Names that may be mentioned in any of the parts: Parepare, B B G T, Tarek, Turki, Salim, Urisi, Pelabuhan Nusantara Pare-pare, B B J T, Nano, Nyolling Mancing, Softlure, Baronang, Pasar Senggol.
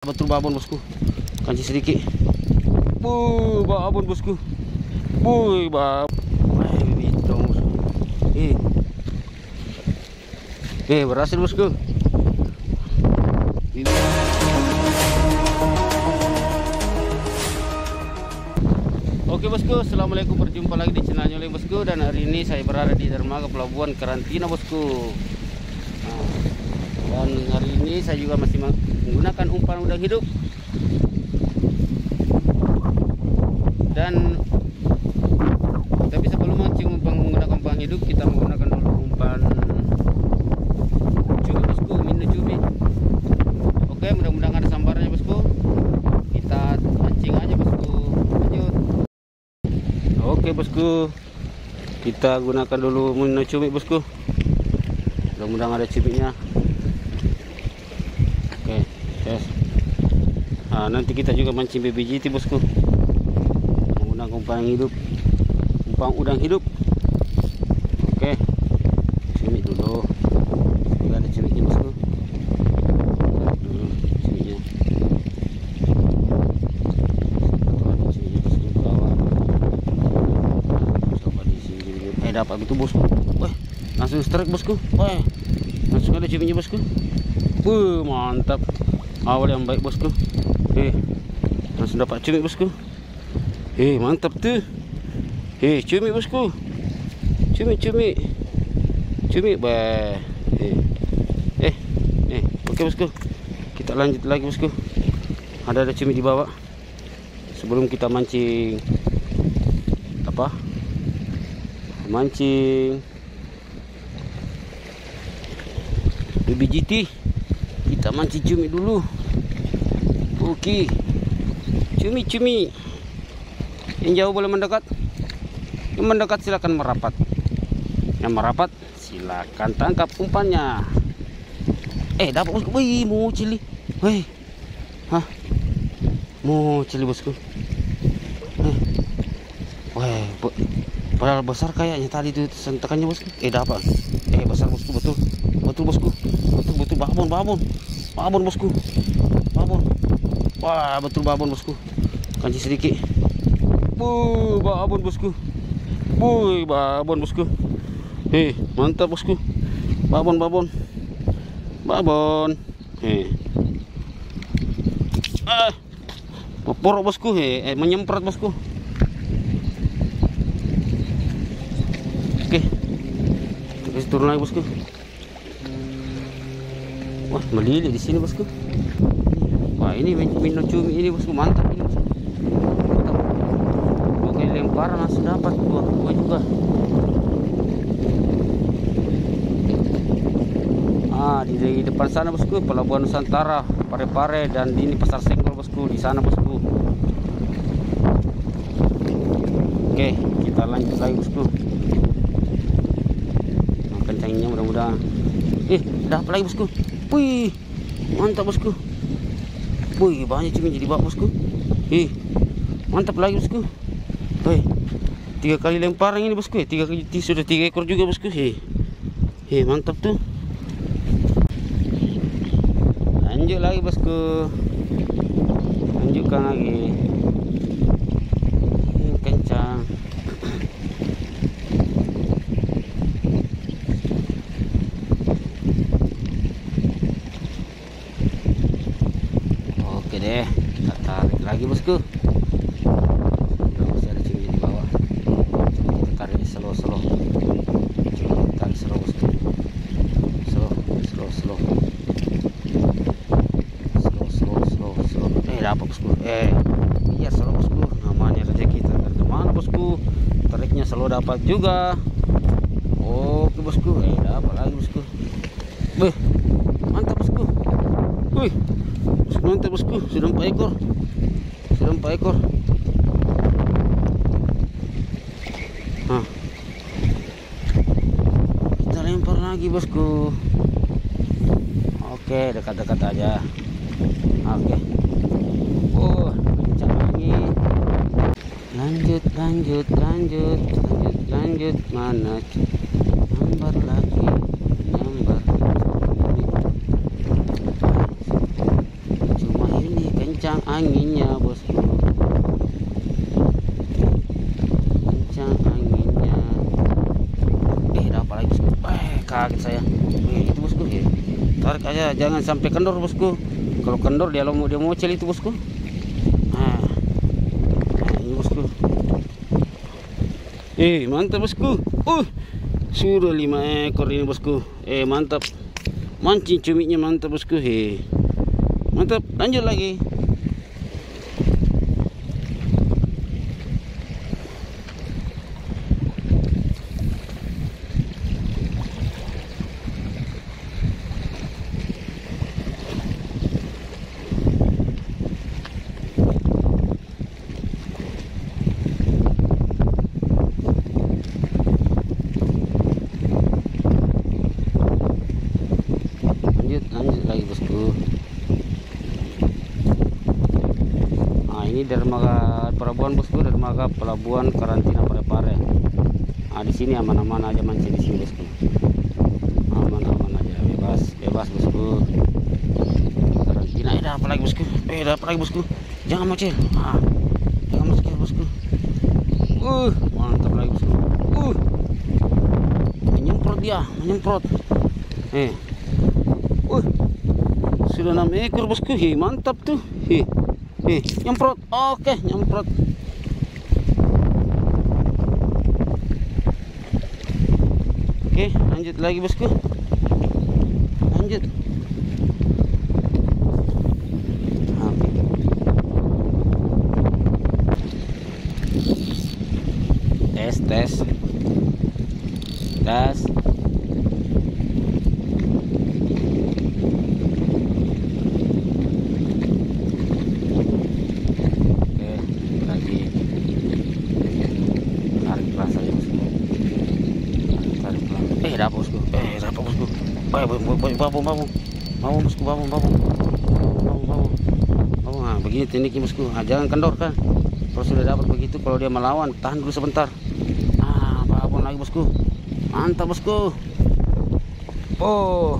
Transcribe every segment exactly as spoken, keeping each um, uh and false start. Betul babon bosku, kancing sedikit. Wuh, babon bosku. Wuh, bab. Eh, bintang bosku. Eh, eh berhasil bosku. Ini. Oke bosku, assalamualaikum, berjumpa lagi di channel Nyolling bosku, dan hari ini saya berada di dermaga Pelabuhan Karantina bosku. Nah, dan hari ini saya juga masih menggunakan umpan udang hidup, dan tapi sebelum mancing umpan menggunakan umpan hidup, kita menggunakan dulu umpan cubi bosku, minu cubi. Oke, mudah-mudahan ada sambarnya bosku, kita mancing aja bosku, lanjut. Oke bosku, kita gunakan dulu minu cubi bosku, mudah-mudahan ada cubinya. Oke, yes. Nah, nanti kita juga mancing B B J T bosku, menggunakan umpan hidup, umpan udang hidup. Oke, cumi dulu, tidak ada cuminya bosku. Cuminya, cuminya bosku, bawah. Coba di sini, eh dapat itu bosku. Wah, langsung strike bosku. Wah, langsung ada cuminya bosku. Wuh, mantap, awal yang baik bosku. Eh, langsung dapat cumi bosku. Eh, mantap tuh. Eh, cumi bosku, cumi cumi cumi bah. Eh, eh, eh. Oke bosku, kita lanjut lagi bosku. Ada ada cumi di bawah. Sebelum kita mancing apa? Mancing B B J T, kita mancing cumi dulu. Oke, cumi-cumi yang jauh boleh mendekat, yang mendekat silakan merapat, yang merapat silakan tangkap umpannya. Eh, dapat bosku. Wih, mau cili. Wih, hah, mau cili bosku. Eh, wih, padahal besar kayaknya tadi itu sentakannya bosku. Eh, dapat. Eh, besar bosku, betul, betul bosku. Betul babon, babon, babon bosku, babon. Wah, betul babon bosku, kancing sedikit. Wuh, babon bosku. Wuh, babon bosku. Eh, mantap bosku, babon, babon, babon. Eh, ah, porok bosku. Eh, menyemprot bosku. Oke, terus turun lagi bosku. Wah, melilit di sini bosku. Wah, ini minum cumi ini bosku, mantap ini bosku. Mantap. Oke, lemparan langsung dapat dua, dua juga. Ah, di, di depan sana bosku, Pelabuhan Nusantara Pare-pare, dan di ini Pasar Senggol bosku, di sana bosku. Oke, kita lanjut lagi bosku. Nah, kencangnya mudah-mudahan. Eh, dapat lagi bosku. Wih, mantap bosku. Wih, banyak cumi jadi bak bosku. Ih, mantap lagi bosku. Wih, tiga kali lemparan ini bosku. Tiga kali, sudah tiga ekor juga bosku. Hei, hei, mantap tuh. Lanjut lagi bosku, lanjutkan lagi. Hmm, kencang. Deh, kita tarik lagi bosku. Masih ada cumi di bawah. Coba kita tarik slow-slow. Coba kita tarik slow bosku. Slow, slow, slow. Slow, slow, slow, slow. Eh, dapat bosku. Eh, iya slow bosku. Namanya saja kita tarik kemana bosku. Tariknya slow dapat juga. Oke bosku. Eh, dapat lagi bosku. Wih, mantap bosku. Wih, mantap bosku, sudah empat ekor, sudah empat ekor. Nah, kita lempar lagi bosku. Oke, dekat-dekat aja. Oke. Oh, kencang lagi. Lanjut, lanjut, lanjut, lanjut, lanjut. Mana? Lempar lagi. Lempar. Cuma ini kencang anginnya, bosku. Kencang anginnya. Eh, apa lagi, bosku? Eh, kaget saya. Eh, itu bosku, eh. Tarik aja, jangan sampai kendor, bosku. Kalau kendor dia mau dia mocel itu, bosku. Nah, nah ini bosku. Eh, mantap, bosku. Uh, sudah lima ekor ini, bosku. Eh, mantap. Mancing cumiknya mantap, bosku. Eh. Mantap, lanjut lagi. Lanjut, lanjut lagi, bosku. Ini dermaga pelabuhan, bosku, dermaga pelabuhan karantina Parepare. Ah, di sini aman-aman aja mancing di sini, bosku. Aman-aman aja, bebas, bebas, bosku. Karantina, eh, ada apa lagi, bosku? Eh, ada apa lagi, bosku? Jangan mocil. Ah, jangan mocil, bosku. Uh, mantap lagi, bosku. Uh, menyemprot dia, menyemprot. Eh, uh, sudah enam ekor, bosku. Hi, mantap tuh. Hi. Nih, nyemprot. Oke, nyemprot. Oke, lanjut lagi, bosku. Lanjut. Oke. Tes, tes. Tes. Babung, babung, babung, bosku, babung, babung, babung, babung, babung. Nah, begini tekniknya, bosku. Nah, jangan kendor kan. Kalau sudah dapat begitu, kalau dia melawan, tahan dulu sebentar. Ah, babung lagi, bosku. Mantap, bosku. Oh,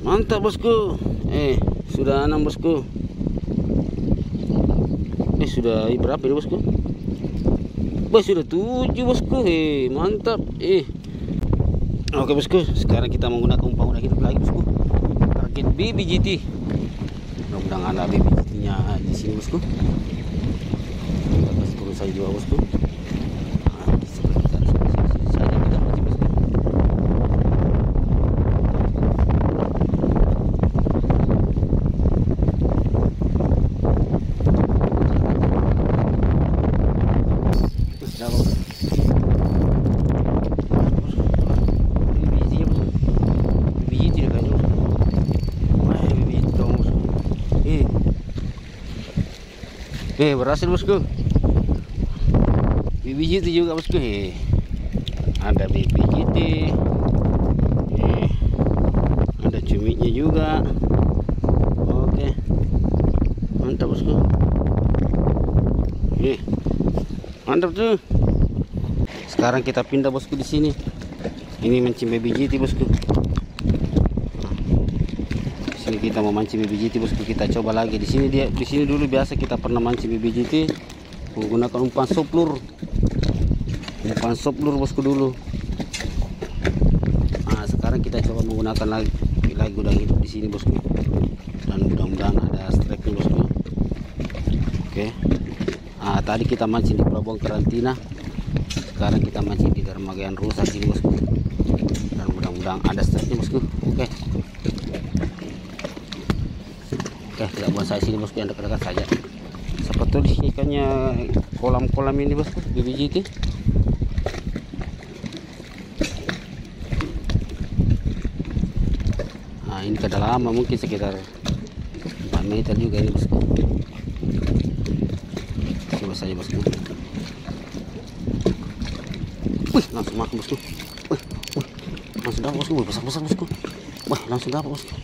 mantap, bosku. Eh, sudah enam, bosku. Eh, sudah berapa ini, bosku? Wah, sudah tujuh, bosku. Eh, mantap. Eh. Oke, bosku, sekarang kita menggunakan umpan udah hidup lagi, bosku. Target B B G T. Mudah-mudahan ada B B G T-nya di sini, bosku. Kita kasih kurusai juga, bosku. Nah, seperti kita saja kita mancing, bosku. Sudah, bosku. Eh, berhasil, bosku. B B G T juga, bosku. Eh, ada B B G T. Eh, ada cumiknya juga. Oke, mantap, bosku. Eh, mantap tuh. Sekarang kita pindah, bosku, di sini. Ini mancing B B G T, bosku. Kita mau mancing B B G T, bosku. Kita coba lagi di sini. Dia di sini dulu biasa kita pernah mancing B B G T menggunakan umpan soplur. Umpan soplur, bosku, dulu. Nah, sekarang kita coba menggunakan lagi lagi udang hidup di sini, bosku. Dan mudah-mudahan ada strike, bosku. Oke. Nah, tadi kita mancing di pelabuhan karantina. Sekarang kita mancing di dermaga yang rusak ini, bosku. Dan mudah-mudahan ada strike, bosku. Oke. Eh, tidak buat saya sini, bosku, yang dekat-dekat saja. Seperti di ikannya kolam-kolam ini, bosku, B B G T. Nah, ini tidak lama, mungkin sekitar empat meter juga ini, bosku. Coba saja, bosku. Wih, langsung makan, bosku. Wih, wih, langsung dapat, bosku. Besar-besar, bosku. Wah, langsung dapat, bosku.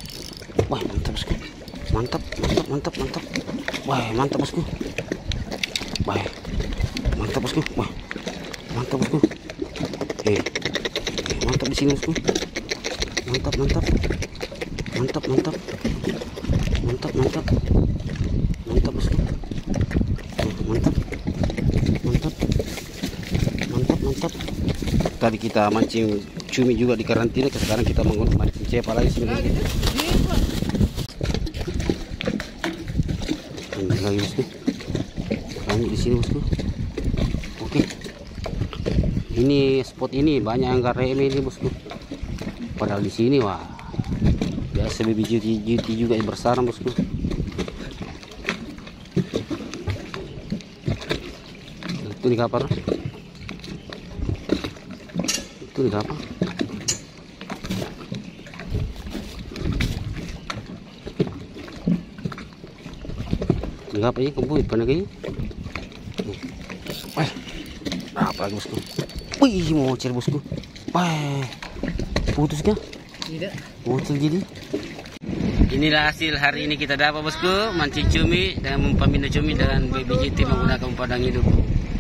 Wah, mantap, bosku. Mantap, mantap, mantap, mantap. Wah, mantap, bosku. Wah, mantap, bosku. Wah, mantap, bosku. Eh, mantap di sini, bosku. Mantap, mantap, mantap, mantap, mantap, mantap. tadi kita mancing cumi juga di karantina, sekarang kita mancing cepat lagi sebenarnya. Lagi bosku, kami di sini bosku. Oke, ini spot ini banyak anggar reme ini bosku. Padahal di sini wah biasa bibit-bibit juga yang bersarang bosku. Itu di kapar. Itu di kapar. Enggak apa ini kebun apa lagi? Eh, apa lagi bosku? Wih, mau cari bosku. Eh, putus kan? Tidak. Putus jadi. Inilah hasil hari ini kita dapat bosku, mancing cumi dengan mempamin cumi dengan B B J T menggunakan padang hidup.